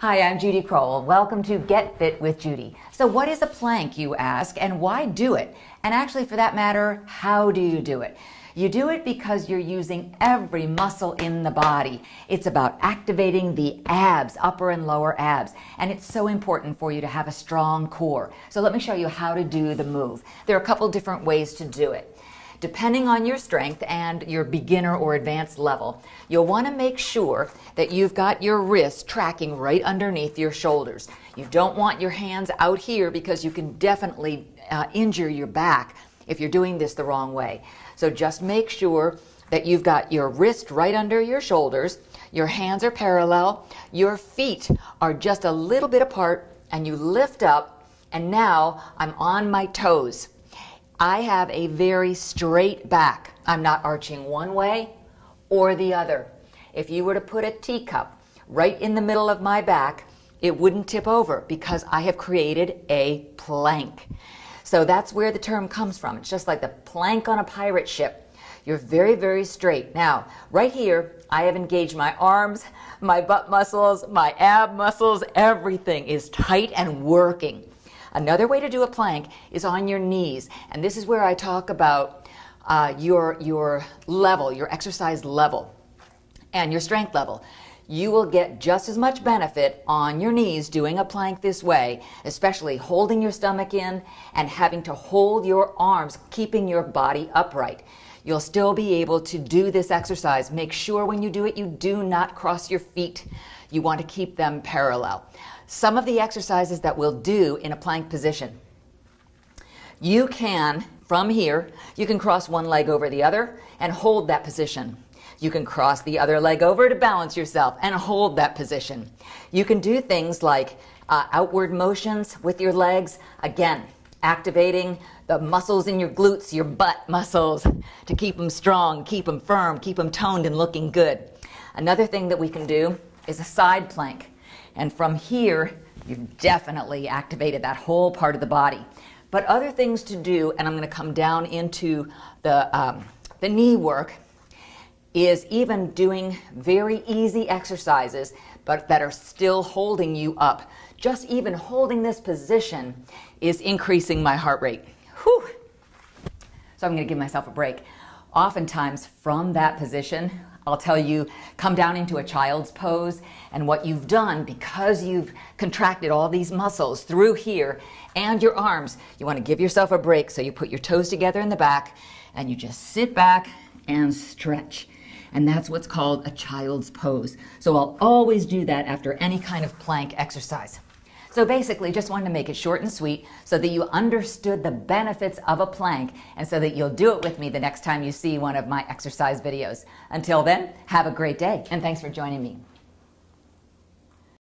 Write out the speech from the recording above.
Hi, I'm Judy Crowell. Welcome to Get Fit with Judy. So what is a plank, you ask, and why do it? And actually, for that matter, how do you do it? You do it because you're using every muscle in the body. It's about activating the abs, upper and lower abs, and it's so important for you to have a strong core. So let me show you how to do the move. There are a couple different ways to do it. Depending on your strength and your beginner or advanced level, you'll want to make sure that you've got your wrists tracking right underneath your shoulders. You don't want your hands out here because you can definitely injure your back if you're doing this the wrong way. So just make sure that you've got your wrist right under your shoulders, your hands are parallel, your feet are just a little bit apart, and you lift up, and now I'm on my toes. I have a very straight back. I'm not arching one way or the other. If you were to put a teacup right in the middle of my back, it wouldn't tip over because I have created a plank. So that's where the term comes from. It's just like the plank on a pirate ship. You're very, very straight. Now, right here, I have engaged my arms, my butt muscles, my ab muscles. Everything is tight and working. Another way to do a plank is on your knees, and this is where I talk about your level, your exercise level, and your strength level. You will get just as much benefit on your knees doing a plank this way, especially holding your stomach in and having to hold your arms, keeping your body upright. You'll still be able to do this exercise. Make sure when you do it, you do not cross your feet. You want to keep them parallel. Some of the exercises that we'll do in a plank position. You can, from here, you can cross one leg over the other and hold that position. You can cross the other leg over to balance yourself and hold that position. You can do things like outward motions with your legs. Again, activating the muscles in your glutes, your butt muscles, to keep them strong, keep them firm, keep them toned and looking good. Another thing that we can do is a side plank. And from here, you've definitely activated that whole part of the body. But other things to do, and I'm going to come down into the knee work, is even doing very easy exercises, but that are still holding you up. Just even holding this position is increasing my heart rate. Whew. So I'm going to give myself a break. Oftentimes from that position, I'll tell you, come down into a child's pose, and what you've done, because you've contracted all these muscles through here and your arms, you want to give yourself a break. So you put your toes together in the back and you just sit back and stretch. And that's what's called a child's pose. So I'll always do that after any kind of plank exercise. So basically, just wanted to make it short and sweet so that you understood the benefits of a plank and so that you'll do it with me the next time you see one of my exercise videos. Until then, have a great day, and thanks for joining me.